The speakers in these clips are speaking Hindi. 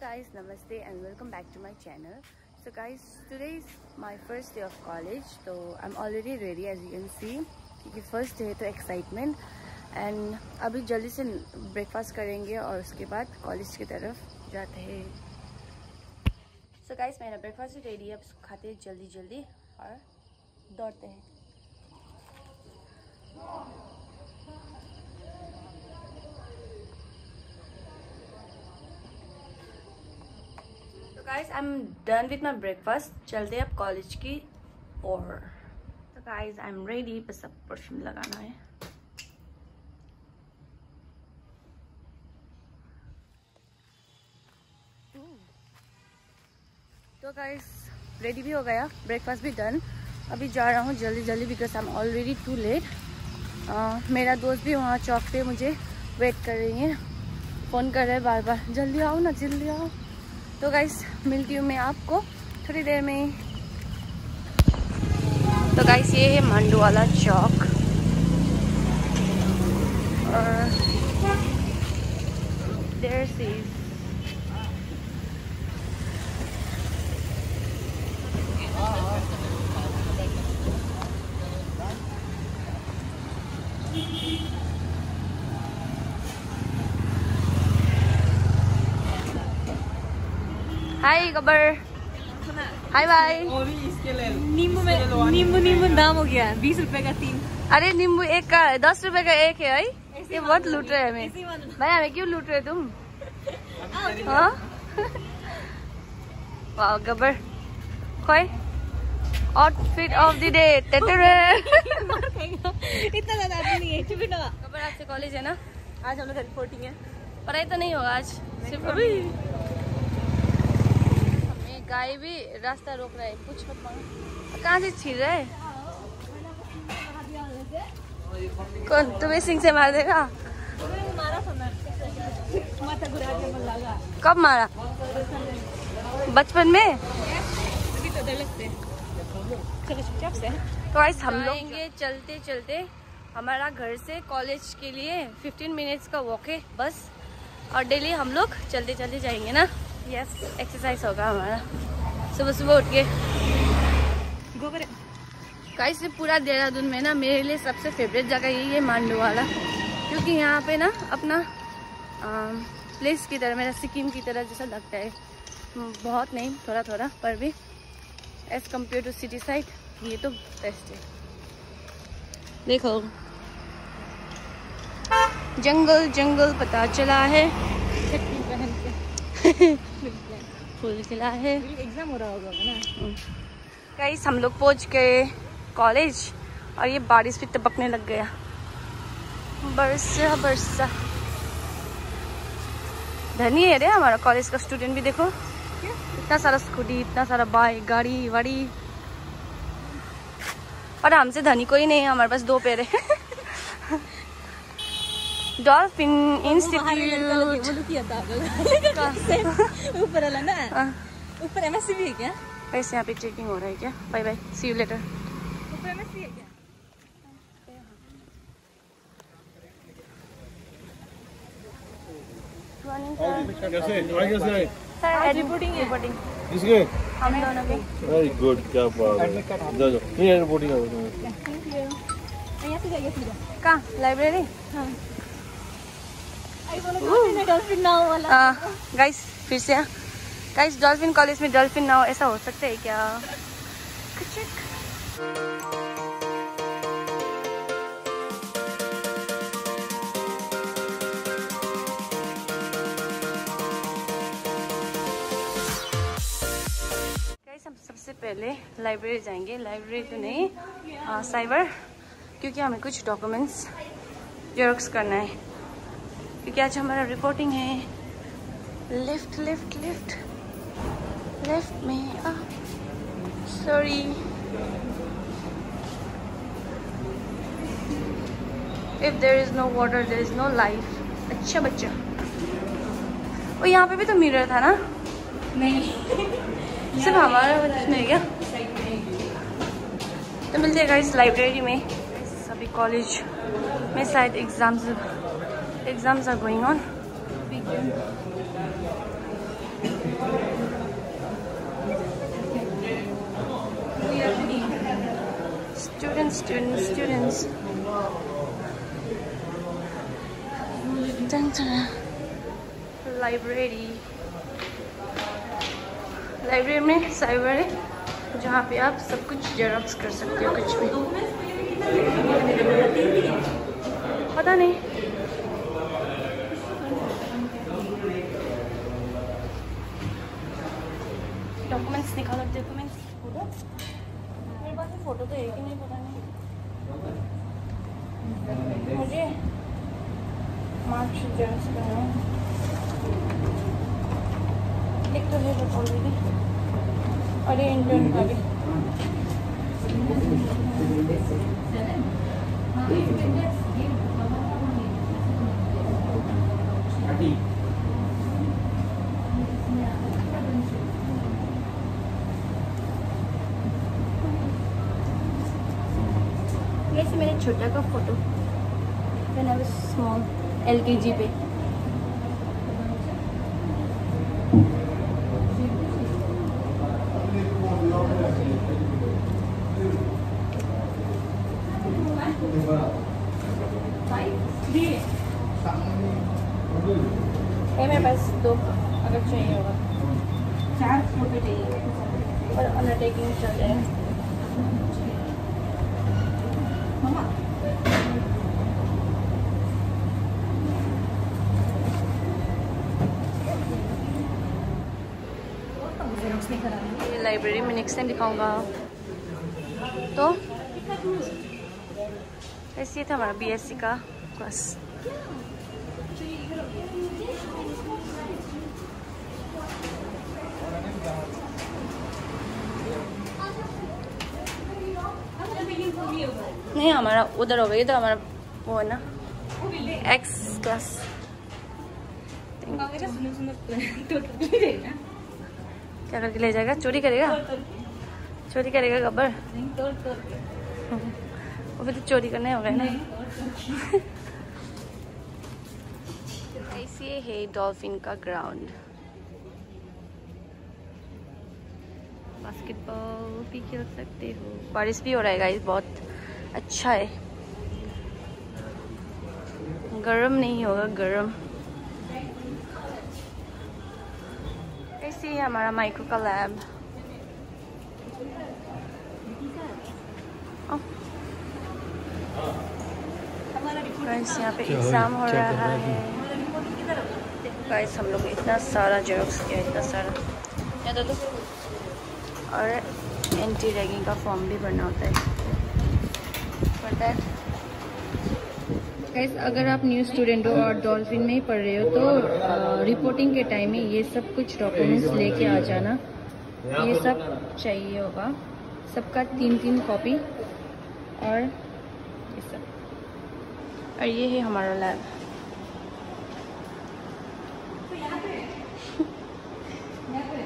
guys, namaste and welcome back to my channel. So guys, today is my first day of college, so I'm already ready as you can see. क्योंकि first day है तो excitement and अभी जल्दी से breakfast करेंगे और उसके बाद college की तरफ जाते हैं. So guys, मेरा breakfast ready है, अब इसको खाते हैं जल्दी जल्दी और दौड़ते हैं. Guys I am done with my breakfast, चलते हैं अब कॉलेज की और. तो गाइज आई एम रेडी, बस अब परफ्यूम लगाना है. तो गाइज रेडी भी हो गया, ब्रेकफास्ट भी डन. अभी जा रहा हूँ जल्दी जल्दी because I am already too late. मेरा दोस्त भी वहाँ चौक पे मुझे वेट कर रही है, फ़ोन कर रहे हैं बार बार, जल्दी आओ ना जल्दी आओ. तो गाइस मिलती हूँ मैं आपको थोड़ी देर में. तो गाइस ये है मांडू वाला चौक और there sees. Hi Gabbar, hi भाई. नींबू में नींबू दाम हो गया 20 रुपए का 3. अरे नींबू एक का 10 रुपए का एक है. भाई ये बहुत लूट रहे हमें. भाई हमें क्यों लूट रहे तुम? वाह गब्बर, कोई आउटफिट ऑफ द डे. इतना ज्यादा नहीं है गब्बर. आज से कॉलेज है ना, आज हम लोग रिपोर्टिंग है. पढ़ाई तो नहीं होगा आज सिर्फ. गाय भी रास्ता रोक रहा है, कुछ मत मांगो. कहाँ से छीन रहा है? कौन तुम्हें सिंह से मार देगा? कब मारा? बचपन में. तो आज हम लोग चलते चलते हमारा घर से कॉलेज के लिए 15 मिनट्स का वॉक है बस. और डेली हम लोग चलते चलते जाएंगे ना. यस, एक्सरसाइज होगा हमारा सुबह सुबह उठ के. गाइस पूरा देहरादून में ना मेरे लिए सबसे फेवरेट जगह यही है मांडू वाला, क्योंकि यहाँ पे ना अपना प्लेस की तरह, मेरा सिक्किम की तरह जैसा लगता है. बहुत नहीं, थोड़ा थोड़ा पर भी as compare to city side ये तो बेस्ट है. देखो जंगल जंगल पता चला है. फुल किला है. एग्जाम हो रहा होगा ना. गाइस हम लोग पहुंच गए कॉलेज और ये बारिश भी टपकने लग गया. बरसा बरसा. धनी है रे हमारा कॉलेज का स्टूडेंट भी. देखो इतना सारा स्कूटी, इतना सारा बाइक, गाड़ी वाड़ी. पर हमसे धनी कोई नहीं है, हमारे पास 2 पैर है. डॉल्फिन इंस्टीट्यूट ऊपर वाला ना, ऊपर एमएससी भी है क्या? वैसे यहाँ पे चेकिंग हो रहा है क्या? Bye bye, see you later. ऊपर एमएससी है क्या? सर रिपोर्टिंग है. रिपोर्टिंग हम दोनों की. वेरी गुड, क्या बात है. जाओ जाओ, ये रिपोर्टिंग है. Thank you. यहाँ से जाइए सीधा कहाँ? लाइब्रेरी. हाँ डॉल्फिन नाव वाला. गाइस फिर से गाइस डॉल्फिन कॉलेज में डॉल्फिन नाव ऐसा हो सकता है क्या? गाइस हम सबसे पहले लाइब्रेरी जाएंगे. लाइब्रेरी तो नहीं, साइबर, क्योंकि हमें कुछ डॉक्यूमेंट्स जेरॉक्स करना है क्योंकि आज हमारा रिपोर्टिंग है. लेफ्ट लेफ्ट लेफ्ट लेफ्ट में आ, sorry if there is no water there is no life. अच्छा बच्चा, और यहाँ पे भी तो मिरर था ना? नहीं सिर्फ हमारा नहीं क्या? तो मिलते हैं इस लाइब्रेरी में. अभी कॉलेज में शायद exams are going on. Students. Library में साइबर है जहाँ पे आप सब कुछ जेरॉक्स कर सकते हो, कुछ भी पता नहीं। डॉक्यूमेंट्स निकालो, डॉक्यूमेंट्स फोटो मेरे पास फोटो तो एक ही नहीं, पता नहीं मुझे मार्क्स जेरॉक्स करना है। एक तो है ऑलरेडी और ये इंटर्न का भी जैसे मेरे छोटा का फोटो मैंने अभी स्मॉल LKG पे। मेरे पास दो अगर चाहिए होगा, चार फोटो चाहिए और अंडरटेकिंग चल रहा है। ये लाइब्रेरी में नेक्स्ट टाइम दिखाऊंगा। तो ऐसे था हमारा BSc का क्लास। नहीं हमारा उधर होगा, इधर हमारा वो है ना X क्लास। क्या करके ले जाएगा? चोरी करेगा, चोरी करेगा गब्बर। वो भी तो चोरी करने होगा ना। ऐसे है डॉल्फिन का ग्राउंड, बास्केटबॉल भी खेल सकते हो। बारिश भी हो रहा है गाइस, बहुत अच्छा है, गर्म नहीं होगा। गर्म ऐसे ही हमारा माइक्रो का लैब। गाइस यहाँ पे एग्जाम हो रहा है। गाइस हम लोग इतना सारा जेरॉक्स किया, इतना सारा याद तो। और एंटी रैगिंग का फॉर्म भी भरना होता है। गाइस अगर आप न्यू स्टूडेंट हो और डॉल्फिन में ही पढ़ रहे हो तो रिपोर्टिंग के टाइम में ये सब कुछ डॉक्यूमेंट्स लेके आ जाना। ये सब चाहिए होगा, सबका 3-3 कॉपी और ये सब। और ये है हमारा लैब।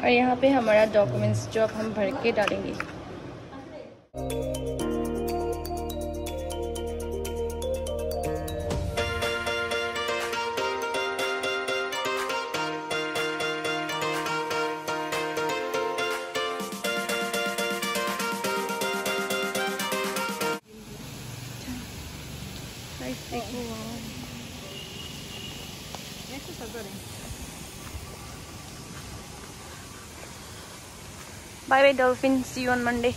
और यहाँ पे हमारा डॉक्यूमेंट्स जो अब हम भर के डालेंगे। Bye bye dolphin, see you on Monday.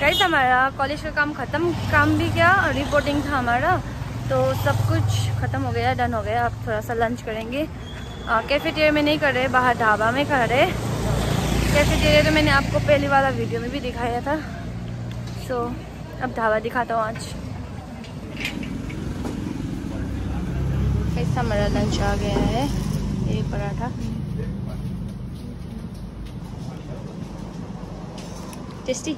Guys हमारा कॉलेज का काम खत्म, काम भी क्या रिपोर्टिंग था हमारा, तो सब कुछ खत्म हो गया, डन हो गया। अब थोड़ा सा लंच करेंगे। कैफेटेरिया में नहीं कर रहे, बाहर ढाबा में कर रहे। कैफेटेरिया तो मैंने आपको पहले वाला वीडियो में भी दिखाया था, तो अब ढाबा दिखाता हूँ आज। कैसा हमारा लंच आ गया है, ये पराठा। टेस्टी।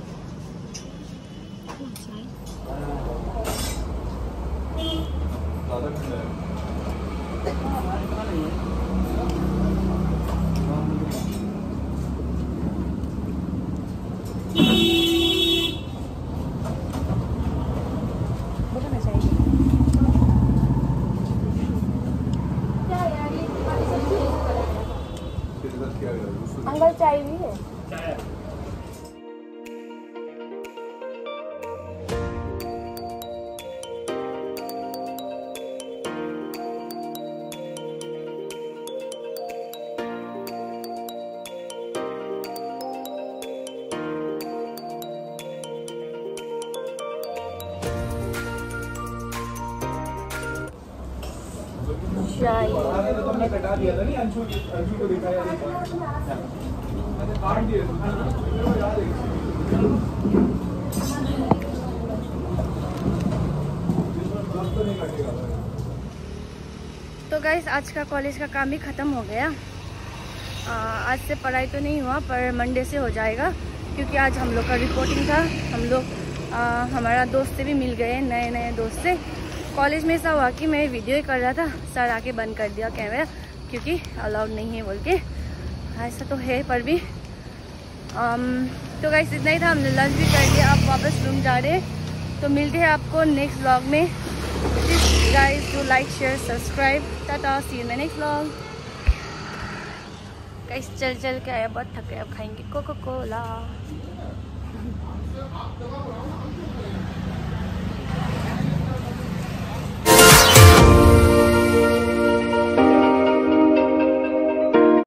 अंकल चाय भी है। तो गाइस आज का कॉलेज का काम भी ख़त्म हो गया। आज से पढ़ाई तो नहीं हुआ पर मंडे से हो जाएगा, क्योंकि आज हम लोग का रिपोर्टिंग था। हम लोग हमारा दोस्त से भी मिल गए, नए नए दोस्त से। कॉलेज में ऐसा हुआ कि मैं वीडियो ही कर रहा था, सर आके बंद कर दिया कैमरा क्योंकि अलाउड नहीं है बोल के, ऐसा तो है पर भी। तो गाइस इतना ही था, हमने लंच भी कर लिया, आप वापस रूम जा रहे हैं। तो मिलते हैं आपको नेक्स्ट व्लॉग में। Please guys do like share subscribe. टाटा, see you in the next vlog. Guys चल के आया, बहुत थक गए, अब खाएंगे कोका कोला।